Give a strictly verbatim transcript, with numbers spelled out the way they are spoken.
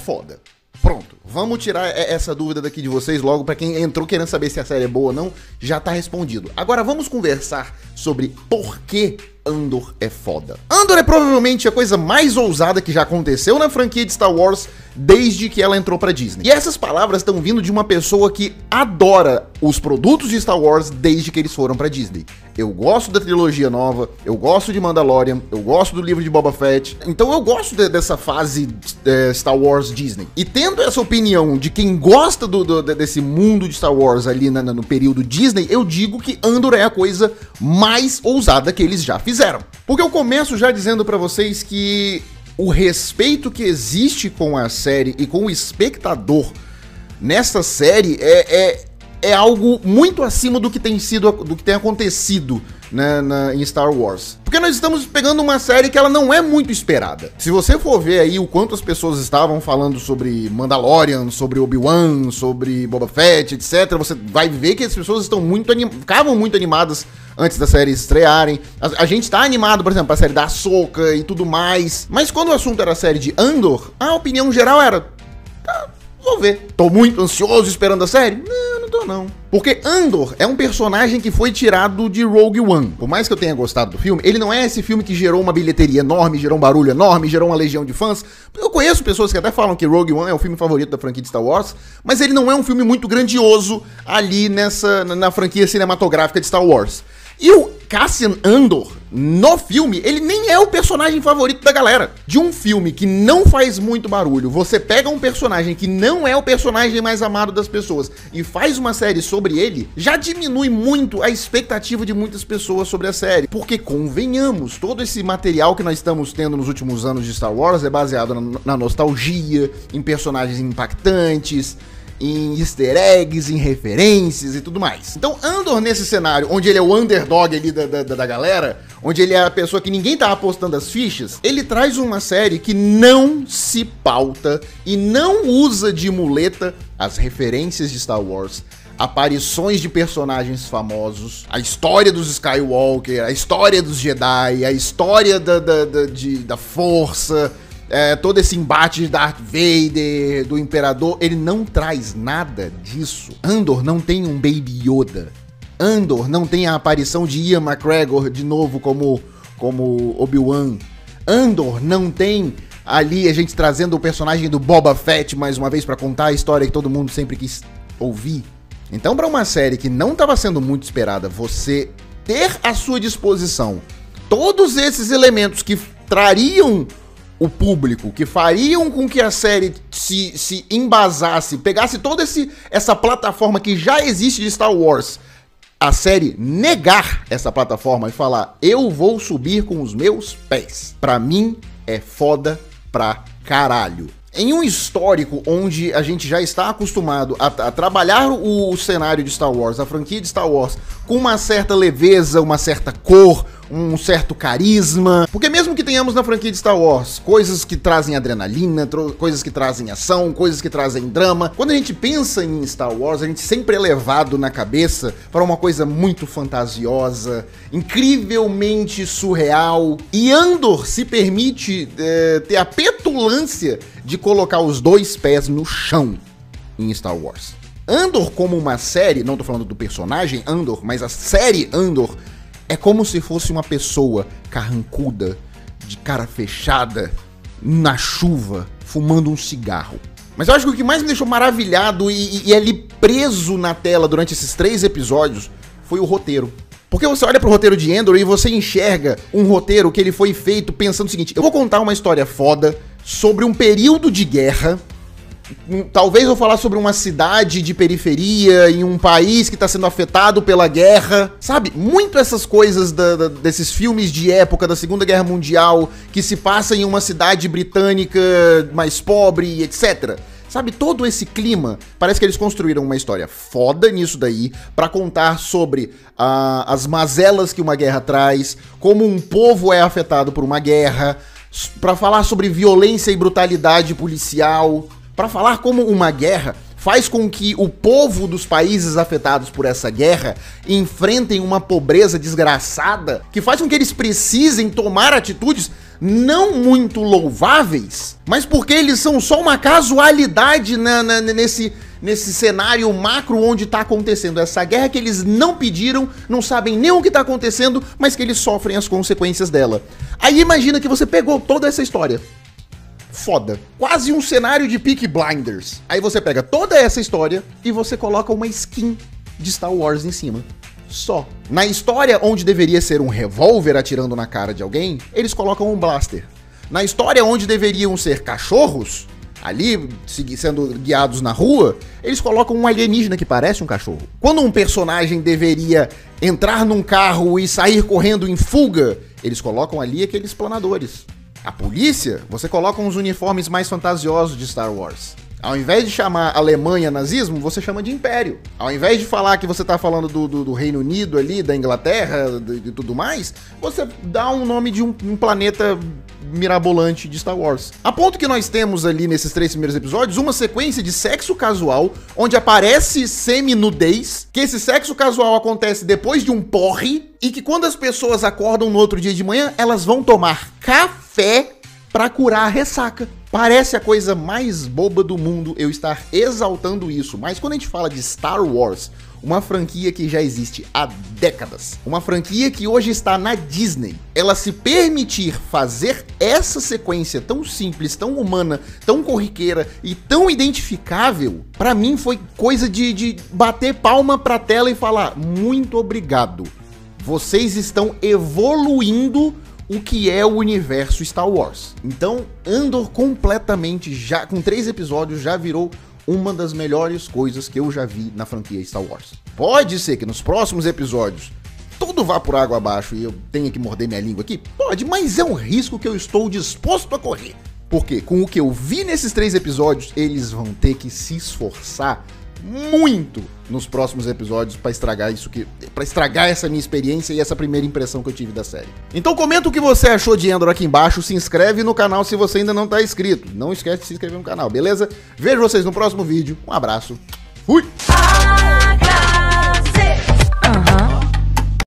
foda. Pronto, vamos tirar essa dúvida daqui de vocês logo. Pra quem entrou querendo saber se a série é boa ou não, já tá respondido. Agora vamos conversar sobre por que Andor é foda. Andor é provavelmente a coisa mais ousada que já aconteceu na franquia de Star Wars desde que ela entrou pra Disney. E essas palavras estão vindo de uma pessoa que adora os produtos de Star Wars desde que eles foram pra Disney. Eu gosto da trilogia nova, eu gosto de Mandalorian, eu gosto do livro de Boba Fett, então eu gosto de, dessa fase é, Star Wars Disney. E tendo essa opinião de quem gosta do, do, desse mundo de Star Wars ali na, no período Disney, eu digo que Andor é a coisa mais ousada que eles já fizeram. Fizeram. Porque eu começo já dizendo pra vocês que o respeito que existe com a série e com o espectador nessa série é, é, é algo muito acima do que tem sido, do que tem acontecido, né, na, em Star Wars. Porque nós estamos pegando uma série que ela não é muito esperada. Se você for ver aí o quanto as pessoas estavam falando sobre Mandalorian, sobre Obi-Wan, sobre Boba Fett, etcétera, você vai ver que as pessoas estão muito ficavam muito animadas antes da série estrearem. A, a gente tá animado, por exemplo, pra série da Ahsoka e tudo mais. Mas quando o assunto era a série de Andor, a opinião geral era... Tá, vou ver. Tô muito ansioso esperando a série? Não, não tô não. Porque Andor é um personagem que foi tirado de Rogue One. Por mais que eu tenha gostado do filme, ele não é esse filme que gerou uma bilheteria enorme, gerou um barulho enorme, gerou uma legião de fãs. Eu conheço pessoas que até falam que Rogue One é o filme favorito da franquia de Star Wars, mas ele não é um filme muito grandioso ali nessa, na, na franquia cinematográfica de Star Wars. E o Cassian Andor, no filme, ele nem é o personagem favorito da galera. De um filme que não faz muito barulho, você pega um personagem que não é o personagem mais amado das pessoas e faz uma série sobre ele, já diminui muito a expectativa de muitas pessoas sobre a série. Porque, convenhamos, todo esse material que nós estamos tendo nos últimos anos de Star Wars é baseado na, na nostalgia, em personagens impactantes, em easter eggs, em referências e tudo mais. Então Andor, nesse cenário, onde ele é o underdog ali da, da, da galera, onde ele é a pessoa que ninguém tá apostando as fichas, ele traz uma série que não se pauta e não usa de muleta as referências de Star Wars, aparições de personagens famosos, a história dos Skywalker, a história dos Jedi, a história da, da, da, de, da força... É, todo esse embate de Darth Vader, do Imperador, ele não traz nada disso. Andor não tem um Baby Yoda. Andor não tem a aparição de Ian McGregor de novo como, como Obi-Wan. Andor não tem ali a gente trazendo o personagem do Boba Fett mais uma vez pra contar a história que todo mundo sempre quis ouvir. Então, pra uma série que não tava sendo muito esperada, você ter à sua disposição todos esses elementos que trariam... o público, que fariam com que a série se, se embasasse, pegasse toda esse, essa plataforma que já existe de Star Wars, a série negar essa plataforma e falar, eu vou subir com os meus pés. Pra mim, é foda pra caralho. Em um histórico onde a gente já está acostumado a, a trabalhar o, o cenário de Star Wars, a franquia de Star Wars, com uma certa leveza, uma certa cor, um certo carisma. Porque mesmo que tenhamos na franquia de Star Wars coisas que trazem adrenalina, coisas que trazem ação, coisas que trazem drama, quando a gente pensa em Star Wars, a gente sempre é levado na cabeça para uma coisa muito fantasiosa, incrivelmente surreal. E Andor se permite é, ter a petulância de colocar os dois pés no chão em Star Wars. Andor como uma série, não tô falando do personagem Andor, mas a série Andor, é como se fosse uma pessoa carrancuda, de cara fechada, na chuva, fumando um cigarro. Mas eu acho que o que mais me deixou maravilhado e, e ali preso na tela durante esses três episódios foi o roteiro. Porque você olha pro roteiro de Andor e você enxerga um roteiro que ele foi feito pensando o seguinte, eu vou contar uma história foda sobre um período de guerra, talvez eu falar sobre uma cidade de periferia em um país que tá sendo afetado pela guerra, sabe? Muito essas coisas da, da, desses filmes de época da Segunda Guerra Mundial que se passa em uma cidade britânica mais pobre, etcétera. Sabe, todo esse clima, parece que eles construíram uma história foda nisso daí, pra contar sobre ah, as mazelas que uma guerra traz, como um povo é afetado por uma guerra, pra falar sobre violência e brutalidade policial... Para falar como uma guerra faz com que o povo dos países afetados por essa guerra enfrentem uma pobreza desgraçada que faz com que eles precisem tomar atitudes não muito louváveis, mas porque eles são só uma casualidade na, na, nesse, nesse cenário macro onde tá acontecendo essa guerra que eles não pediram, não sabem nem o que tá acontecendo, mas que eles sofrem as consequências dela. Aí imagina que você pegou toda essa história. Foda. Quase um cenário de Peaky Blinders. Aí você pega toda essa história e você coloca uma skin de Star Wars em cima. Só. Na história onde deveria ser um revólver atirando na cara de alguém, eles colocam um blaster. Na história onde deveriam ser cachorros, ali sendo guiados na rua, eles colocam um alienígena que parece um cachorro. Quando um personagem deveria entrar num carro e sair correndo em fuga, eles colocam ali aqueles planadores. A polícia, você coloca uns uniformes mais fantasiosos de Star Wars. Ao invés de chamar Alemanha nazismo, você chama de Império. Ao invés de falar que você tá falando do, do, do Reino Unido ali, da Inglaterra e tudo mais, você dá um nome de um, um planeta mirabolante de Star Wars. A ponto que nós temos ali nesses três primeiros episódios uma sequência de sexo casual, onde aparece semi-nudez, que esse sexo casual acontece depois de um porre, e que quando as pessoas acordam no outro dia de manhã, elas vão tomar café pra curar a ressaca. Parece a coisa mais boba do mundo eu estar exaltando isso, mas quando a gente fala de Star Wars, uma franquia que já existe há décadas, uma franquia que hoje está na Disney, ela se permitir fazer essa sequência tão simples, tão humana, tão corriqueira e tão identificável, pra mim foi coisa de, de bater palma pra tela e falar muito obrigado, vocês estão evoluindo o que é o universo Star Wars. Então, Andor completamente, já com três episódios, já virou uma das melhores coisas que eu já vi na franquia Star Wars. Pode ser que nos próximos episódios tudo vá por água abaixo e eu tenha que morder minha língua aqui? Pode, mas é um risco que eu estou disposto a correr. Porque com o que eu vi nesses três episódios, eles vão ter que se esforçar muito nos próximos episódios para estragar isso que, para estragar essa minha experiência e essa primeira impressão que eu tive da série. Então comenta o que você achou de Andor aqui embaixo, se inscreve no canal se você ainda não tá inscrito. Não esquece de se inscrever no canal, beleza? Vejo vocês no próximo vídeo. Um abraço. Fui.